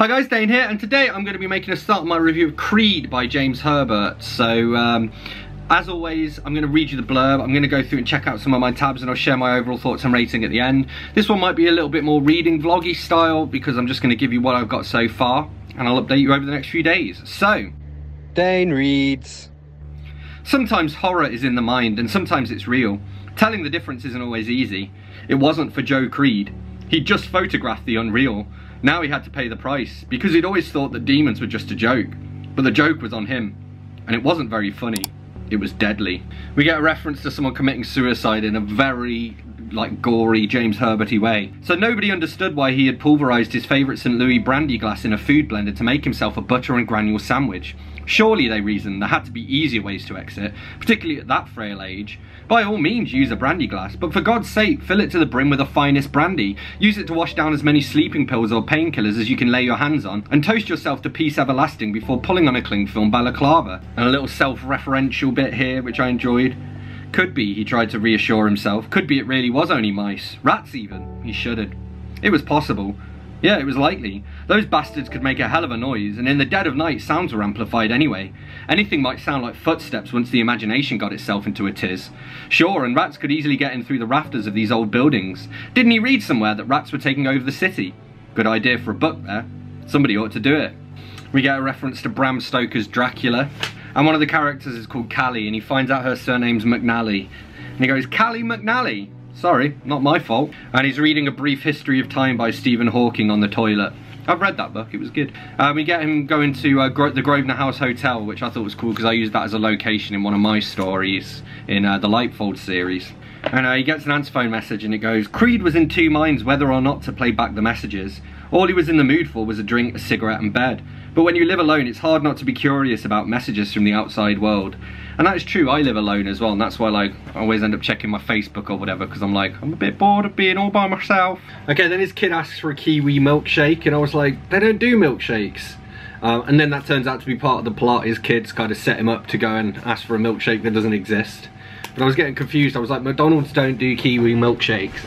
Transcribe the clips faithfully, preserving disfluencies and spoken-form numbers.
Hi guys, Dane here, and today I'm going to be making a start on my review of Creed by James Herbert. So um, as always, I'm going to read you the blurb, I'm going to go through and check out some of my tabs, and I'll share my overall thoughts and rating at the end. This one might be a little bit more reading vloggy style because I'm just going to give you what I've got so far, and I'll update you over the next few days. So, Dane reads. Sometimes horror is in the mind, and sometimes it's real. Telling the difference isn't always easy. It wasn't for Joe Creed. He'd just photographed the unreal. Now he had to pay the price, because he'd always thought that demons were just a joke. But the joke was on him, and it wasn't very funny. It was deadly. We get a reference to someone committing suicide in a very, like, gory James Herbert-y way. So nobody understood why he had pulverised his favourite St Louis brandy glass in a food blender to make himself a butter and granule sandwich. Surely, they reasoned, there had to be easier ways to exit, particularly at that frail age. By all means, use a brandy glass, but for God's sake, fill it to the brim with the finest brandy. Use it to wash down as many sleeping pills or painkillers as you can lay your hands on, and toast yourself to peace everlasting before pulling on a cling film balaclava. And a little self-referential bit here, which I enjoyed. Could be, he tried to reassure himself. Could be it really was only mice. Rats, even. He shuddered. It was possible. Yeah, it was likely. Those bastards could make a hell of a noise, and in the dead of night, sounds were amplified anyway. Anything might sound like footsteps once the imagination got itself into a tiz. Sure, and rats could easily get in through the rafters of these old buildings. Didn't he read somewhere that rats were taking over the city? Good idea for a book there. Somebody ought to do it. We get a reference to Bram Stoker's Dracula. And one of the characters is called Callie, and he finds out her surname's McNally. And he goes, Callie McNally! Sorry, not my fault. And he's reading A Brief History of Time by Stephen Hawking on the toilet. I've read that book, it was good. Uh, we get him going to uh, Gro the Grosvenor House Hotel, which I thought was cool because I used that as a location in one of my stories in uh, the Lightfold series. And uh, he gets an answer phone message and it goes, Creed was in two minds whether or not to play back the messages. All he was in the mood for was a drink, a cigarette and bed. But when you live alone, it's hard not to be curious about messages from the outside world. And that is true, I live alone as well, and that's why, like, I always end up checking my Facebook or whatever, because I'm like, I'm a bit bored of being all by myself. Okay, then his kid asks for a kiwi milkshake, and I was like, they don't do milkshakes. Um, and then that turns out to be part of the plot. His kids kind of set him up to go and ask for a milkshake that doesn't exist. But I was getting confused, I was like, McDonald's don't do kiwi milkshakes.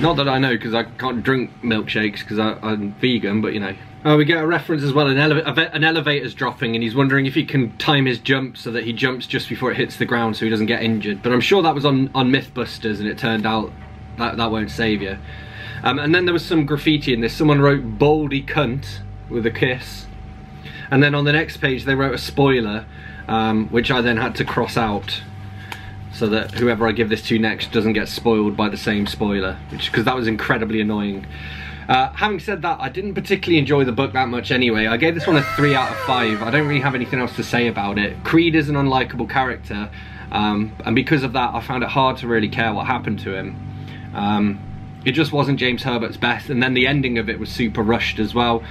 Not that I know, because I can't drink milkshakes, because I'm vegan, but you know. Uh, we get a reference as well, an, ele an elevator's dropping, and he's wondering if he can time his jump so that he jumps just before it hits the ground so he doesn't get injured. But I'm sure that was on, on Mythbusters, and it turned out that, that won't save you. Um, and then there was some graffiti in this. Someone wrote, Baldy cunt, with a kiss. And then on the next page, they wrote a spoiler, um, which I then had to cross out, so that whoever I give this to next doesn't get spoiled by the same spoiler, which, because that was incredibly annoying. Uh, having said that, I didn't particularly enjoy the book that much anyway. I gave this one a three out of five. I don't really have anything else to say about it. Creed is an unlikable character, um, and because of that I found it hard to really care what happened to him. Um, it just wasn't James Herbert's best, and then the ending of it was super rushed as well.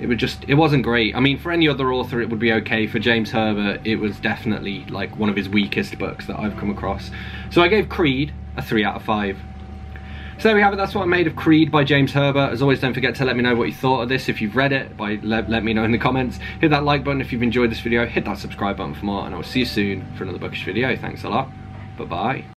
It was just, it wasn't great. I mean, for any other author it would be okay. For James Herbert it was definitely like one of his weakest books that I've come across. So I gave Creed a three out of five. So there we have it, that's what I made of Creed by James Herbert. As always, don't forget to let me know what you thought of this if you've read it, by let, let me know in the comments. Hit that like button if you've enjoyed this video, hit that subscribe button for more, and I'll see you soon for another bookish video. Thanks a lot, bye bye.